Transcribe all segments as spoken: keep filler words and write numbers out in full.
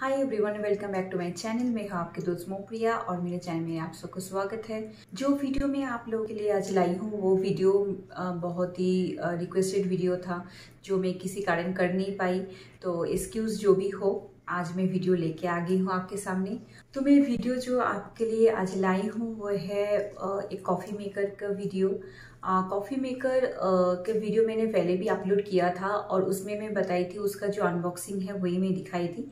Hi everyone, welcome back to my channel. मैं हूं आपके दोस्त मौप्रिया और मेरे चैनल में आप सबको स्वागत है। जो वीडियो मैं आप लोगों के लिए आज लाई हूं वो वीडियो बहुत ही रिक्वेस्टेड वीडियो था, जो मैं किसी कारण कर नहीं पाई, तो एक्सक्यूज़ जो भी हो, आज मैं वीडियो लेके आ गई हूँ आपके सामने। तो मैं वीडियो जो आपके लिए आज लाई हूँ वो है एक कॉफ़ी मेकर का वीडियो। कॉफ़ी मेकर के वीडियो मैंने पहले भी अपलोड किया था और उसमें मैं बताई थी, उसका जो अनबॉक्सिंग है वही मैं दिखाई थी।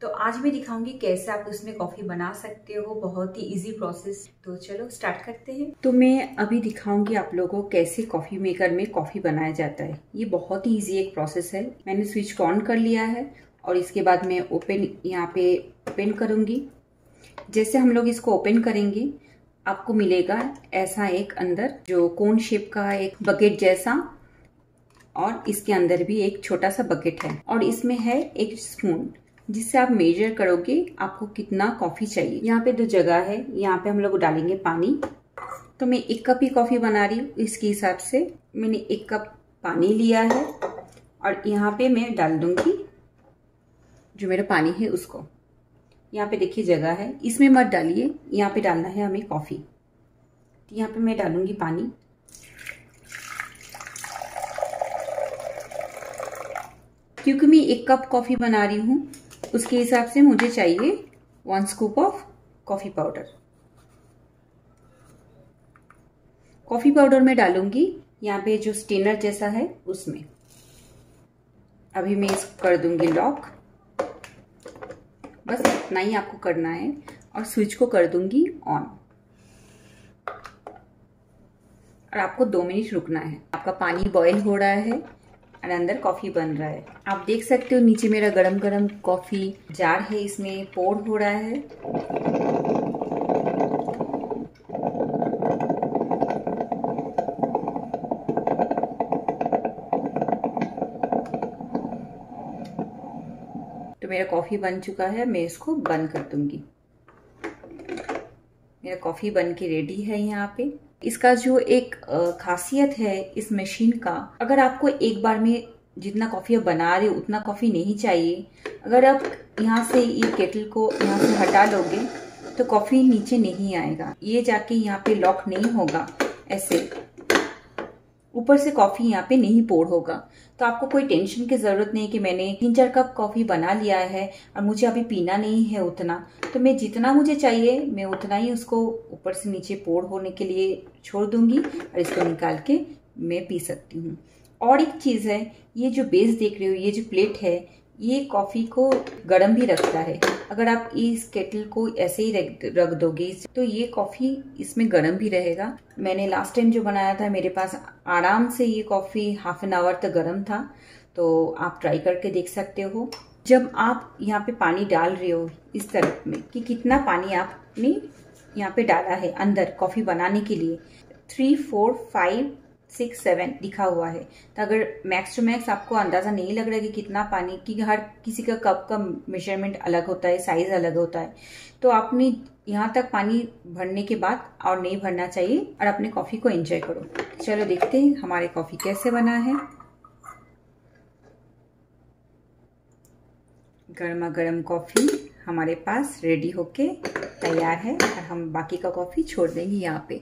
तो आज मैं दिखाऊंगी कैसे आप उसमें कॉफ़ी बना सकते हो, बहुत ही इजी प्रोसेस। तो चलो स्टार्ट करते हैं। तो मैं अभी दिखाऊंगी आप लोगों को कैसे कॉफ़ी मेकर में कॉफ़ी बनाया जाता है। ये बहुत ही इजी एक प्रोसेस है। मैंने स्विच ऑन कर लिया है और इसके बाद मैं ओपन यहाँ पे ओपन करूँगी। जैसे हम लोग इसको ओपन करेंगे आपको मिलेगा ऐसा एक अंदर जो कोन शेप का एक बकेट जैसा, और इसके अंदर भी एक छोटा सा बकेट है और इसमें है एक स्पून, जिससे आप मेजर करोगे आपको कितना कॉफ़ी चाहिए। यहाँ पे दो जगह है, यहाँ पे हम लोग डालेंगे पानी। तो मैं एक कप ही कॉफ़ी बना रही हूँ, इसके हिसाब से मैंने एक कप पानी लिया है और यहाँ पे मैं डाल दूँगी जो मेरा पानी है उसको। यहाँ पे देखिए जगह है, इसमें मत डालिए, यहाँ पे डालना है हमें कॉफ़ी। तो यहाँ पे मैं डालूंगी पानी। क्योंकि मैं एक कप कॉफ़ी बना रही हूँ उसके हिसाब से मुझे चाहिए one scoop of coffee powder. Coffee powder मैं डालूंगी यहाँ पे जो स्टेनर जैसा है उसमें। अभी मैं इसको कर दूंगी लॉक, बस इतना ही आपको करना है, और स्विच को कर दूंगी ऑन। और आपको दो मिनट रुकना है। आपका पानी बॉयल हो रहा है और अंदर कॉफ़ी बन रहा है। आप देख सकते हो नीचे मेरा गरम गरम कॉफ़ी जार है, इसमें पोर हो रहा है। तो मेरा कॉफ़ी बन चुका है, मैं इसको बंद कर दूंगी। मेरा कॉफ़ी बन के रेडी है। यहाँ पे इसका जो एक खासियत है इस मशीन का, अगर आपको एक बार में जितना कॉफ़ी आप बना रहे हो उतना कॉफ़ी नहीं चाहिए। अगर आप यहाँ से ये केटल को यहाँ से हटा लोगे तो कॉफ़ी नीचे नहीं आएगा, ये जाके यहाँ पे लॉक नहीं होगा, ऐसे ऊपर से कॉफ़ी यहाँ पे नहीं पोर होगा। तो आपको कोई टेंशन की ज़रूरत नहीं कि मैंने तीन चार कप कॉफ़ी बना लिया है और मुझे अभी पीना नहीं है उतना, तो मैं जितना मुझे चाहिए मैं उतना ही उसको ऊपर से नीचे पोर होने के लिए छोड़ दूंगी और इसको निकाल के मैं पी सकती हूँ। और एक चीज़ है, ये जो बेस देख रहे हो, ये जो प्लेट है, ये कॉफ़ी को गर्म भी रखता है। अगर आप इस केटल को ऐसे ही रख दोगे तो ये कॉफ़ी इसमें गर्म भी रहेगा। मैंने लास्ट टाइम जो बनाया था मेरे पास आराम से ये कॉफ़ी हाफ एन आवर तक गर्म था। तो आप ट्राई करके देख सकते हो। जब आप यहाँ पे पानी डाल रहे हो इस तरफ में कि कितना पानी आपने यहाँ पे डाला है अंदर कॉफ़ी बनाने के लिए, three four five six seven लिखा हुआ है। तो अगर मैक्स टू मैक्स आपको अंदाज़ा नहीं लग रहा है कि कितना पानी, कि हर किसी का कप का मेजरमेंट अलग होता है, साइज़ अलग होता है, तो आपने यहाँ तक पानी भरने के बाद और नहीं भरना चाहिए और अपने कॉफ़ी को एंजॉय करो। चलो देखते हैं हमारे कॉफ़ी कैसे बना है। गर्मा गर्म कॉफ़ी हमारे पास रेडी होके तैयार है और हम बाकी का कॉफ़ी छोड़ देंगे यहाँ पे।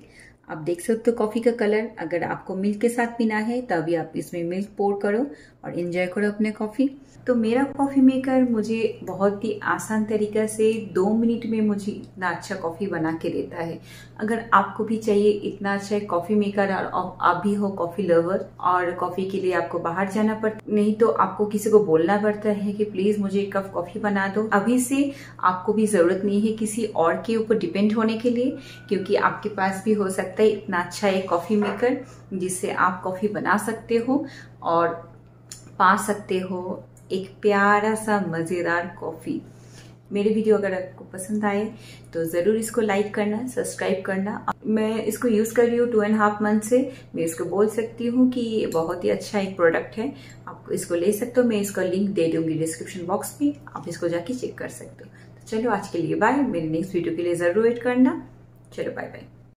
आप देख सकते हो कॉफ़ी का कलर। अगर आपको मिल्क के साथ पीना है तभी आप इसमें मिल्क पोर करो और एंजॉय करो अपने कॉफ़ी। तो मेरा कॉफ़ी मेकर मुझे बहुत ही आसान तरीका से दो मिनट में मुझे इतना अच्छा कॉफ़ी बना के देता है। अगर आपको भी चाहिए इतना अच्छा कॉफ़ी मेकर और आप भी हो कॉफ़ी लवर और कॉफ़ी के लिए आपको बाहर जाना पड़ता नहीं, तो आपको किसी को बोलना पड़ता है कि प्लीज़ मुझे एक कप कॉफ़ी बना दो, अभी से आपको भी ज़रूरत नहीं है किसी और के ऊपर डिपेंड होने के लिए, क्योंकि आपके पास भी हो सकता है इतना अच्छा एक कॉफ़ी मेकर जिससे आप कॉफ़ी बना सकते हो और पा सकते हो एक प्यारा सा मज़ेदार कॉफ़ी। मेरे वीडियो अगर आपको पसंद आए तो ज़रूर इसको लाइक करना, सब्सक्राइब करना। मैं इसको यूज़ कर रही हूँ टू एंड हाफ मंथ से। मैं इसको बोल सकती हूँ कि ये बहुत ही अच्छा एक प्रोडक्ट है, आप इसको ले सकते हो। मैं इसका लिंक दे दूँगी डिस्क्रिप्शन बॉक्स में, आप इसको जाके चेक कर सकते हो। तो चलो आज के लिए बाय। मेरे नेक्स्ट वीडियो के लिए ज़रूर वेट करना। चलो बाय बाय।